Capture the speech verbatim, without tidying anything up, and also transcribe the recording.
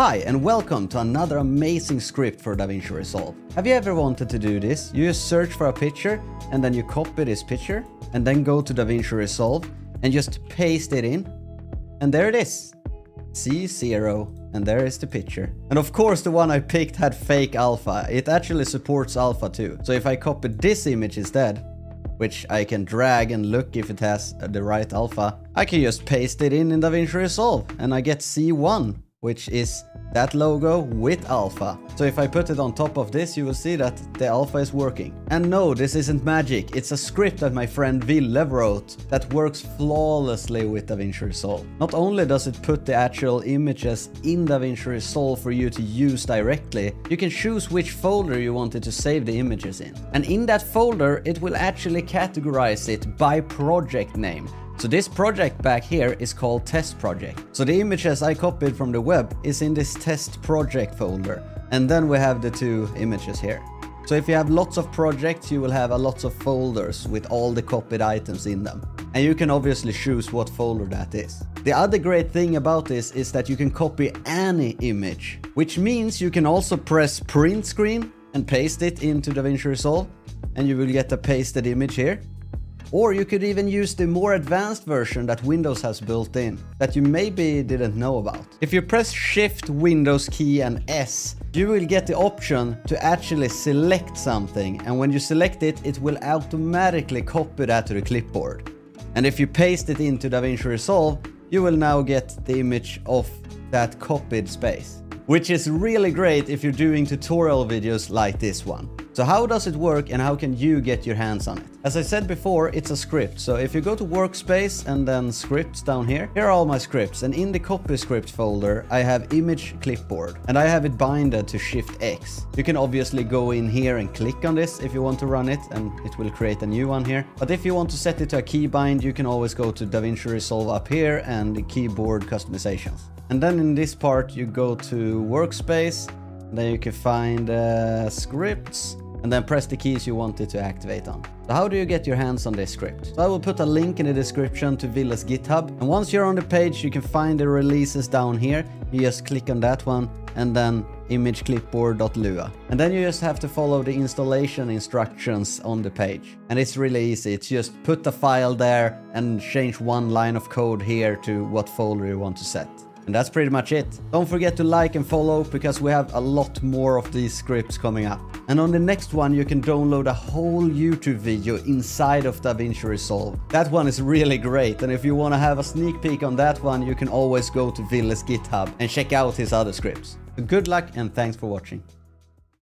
Hi, and welcome to another amazing script for DaVinci Resolve. Have you ever wanted to do this? You just search for a picture, and then you copy this picture, and then go to DaVinci Resolve, and just paste it in, and there it is. C zero, and there is the picture. And of course the one I picked had fake alpha. It actually supports alpha too. So if I copy this image instead, which I can drag and look if it has the right alpha, I can just paste it in in DaVinci Resolve, and I get C one, which is that logo with alpha. So if I put it on top of this, you will see that the alpha is working. And no, this isn't magic. It's a script that my friend Ville wrote that works flawlessly with DaVinci Resolve. Not only does it put the actual images in DaVinci Resolve for you to use directly, you can choose which folder you wanted to save the images in. And in that folder, it will actually categorize it by project name. So this project back here is called test project. So the images I copied from the web is in this test project folder. And then we have the two images here. So if you have lots of projects, you will have a lot of folders with all the copied items in them. And you can obviously choose what folder that is. The other great thing about this is that you can copy any image, which means you can also press print screen and paste it into DaVinci Resolve, and you will get a pasted image here. Or you could even use the more advanced version that Windows has built in, that you maybe didn't know about. If you press Shift, Windows key and S, you will get the option to actually select something, and when you select it, it will automatically copy that to the clipboard. And if you paste it into DaVinci Resolve, you will now get the image of that copied space, which is really great if you're doing tutorial videos like this one. So how does it work, and how can you get your hands on it? As I said before, it's a script. So if you go to workspace and then scripts down here, here are all my scripts. And in the copy script folder, I have image clipboard, and I have it binded to Shift X. You can obviously go in here and click on this if you want to run it, and it will create a new one here. But if you want to set it to a keybind, you can always go to DaVinci Resolve up here and the keyboard customizations. And then in this part, you go to workspace, and then you can find uh, scripts, and then press the keys you wanted to activate on. So how do you get your hands on this script? So I will put a link in the description to Ville's GitHub, and once you're on the page, you can find the releases down here. You just click on that one, and then image clipboard dot lua. And then you just have to follow the installation instructions on the page. And it's really easy. It's just put the file there and change one line of code here to what folder you want to set. And that's pretty much it. Don't forget to like and follow, because we have a lot more of these scripts coming up. And on the next one, you can download a whole YouTube video inside of DaVinci Resolve. That one is really great, and if you want to have a sneak peek on that one, you can always go to Ville's GitHub and check out his other scripts. Good luck, and thanks for watching.